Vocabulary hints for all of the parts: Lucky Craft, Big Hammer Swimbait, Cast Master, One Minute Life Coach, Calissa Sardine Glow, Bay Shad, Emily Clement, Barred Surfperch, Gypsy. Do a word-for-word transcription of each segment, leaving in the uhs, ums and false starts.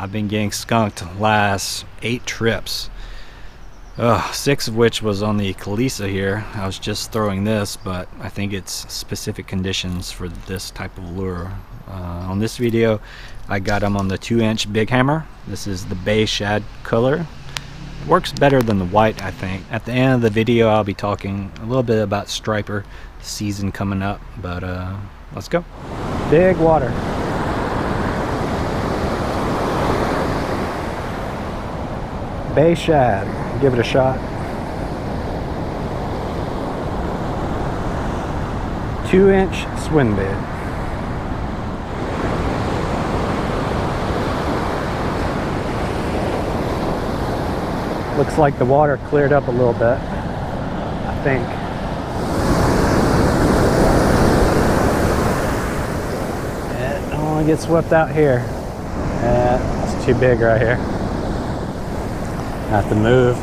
I've been getting skunked last eight trips. Ugh, six of which was on the Calissa here. I was just throwing this, but I think it's specific conditions for this type of lure. Uh, on this video, I got them on the two inch Big Hammer. This is the Bay Shad color. Works better than the white, I think. At the end of the video, I'll be talking a little bit about striper season coming up, but uh, let's go. Big water. Bay Shad. Give it a shot. Two inch swim bait. Looks like the water cleared up a little bit, I think. I don't want to get swept out here. Uh, it's too big right here. Have to move.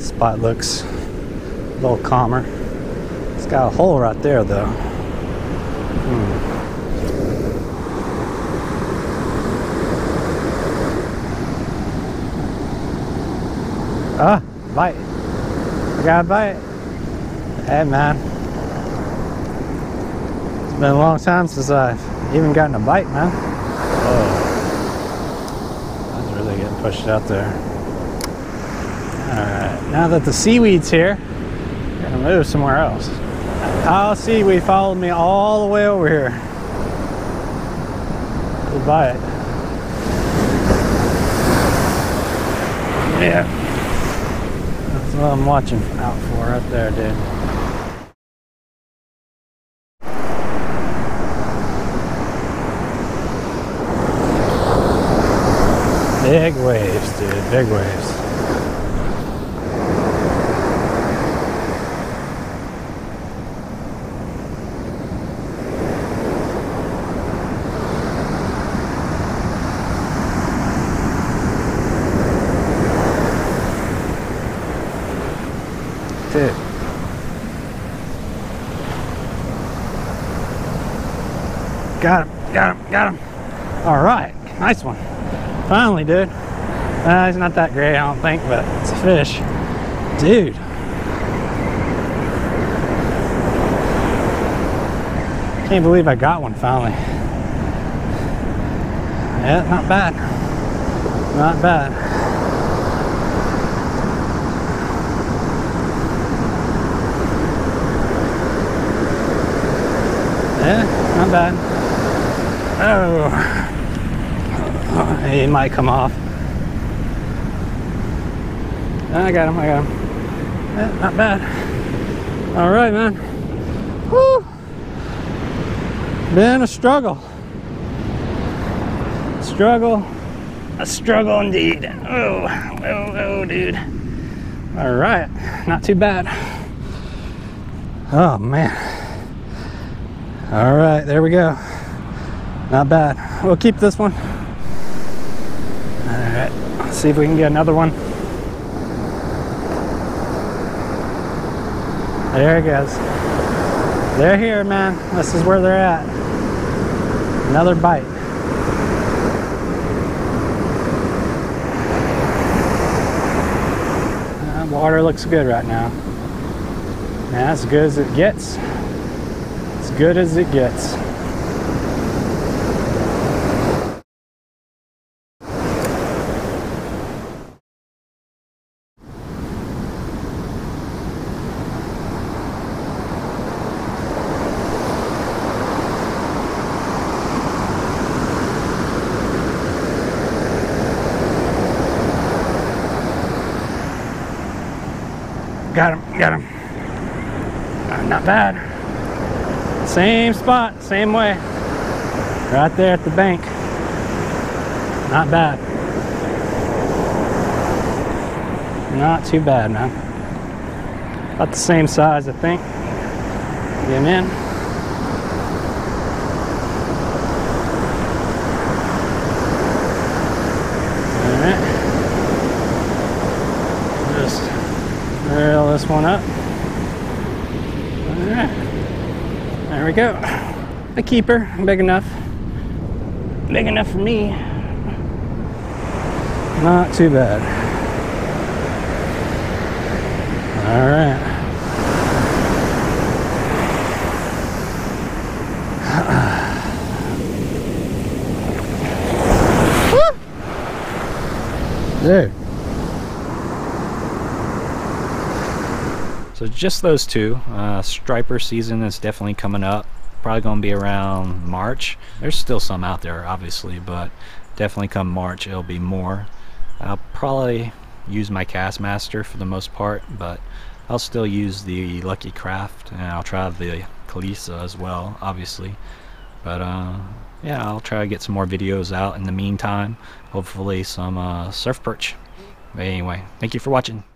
Spot looks a little calmer. It's got a hole right there though. Hmm. Ah, bite. I got a bite. Hey man. It's been a long time since I've even gotten a bite, man. Oh. That's really getting pushed out there. Alright, now that the seaweed's here, I'm gonna move somewhere else. Oh, seaweed followed me all the way over here. Goodbye. Yeah. That's what I'm watching out for right there, dude. Big waves, dude, big waves. Dude. Got him, got him, got him. All right, nice one. Finally, dude. Uh, he's not that great, I don't think, but it's a fish. Dude. Can't believe I got one finally. Yeah, not bad. Not bad. Yeah, not bad. Oh, oh, he might come off. I got him, I got him. Yeah, not bad. All right, man. Woo! Been a struggle. Struggle. A struggle indeed. Oh, oh, oh, dude. All right, not too bad. Oh, man. All right, there we go. Not bad. We'll keep this one. All right, let's see if we can get another one. There it goes. They're here, man. This is where they're at. Another bite. Uh, water looks good right now. Yeah, as good as it gets. Good as it gets. Got him, got him. Uh, not bad. Same spot, same way. Right there at the bank. Not bad. Not too bad, man. About the same size, I think. Get him in. Alright. Just reel this one up. Alright. There we go. A keeper, big enough. Big enough for me. Not too bad. All right. Dude. So just those two. Uh, striper season is definitely coming up. Probably gonna be around March. There's still some out there, obviously, but definitely come March it'll be more. I'll probably use my Cast Master for the most part, but I'll still use the Lucky Craft, and I'll try the Calissa as well, obviously. But uh, yeah, I'll try to get some more videos out in the meantime. Hopefully some uh, surf perch. But anyway, thank you for watching.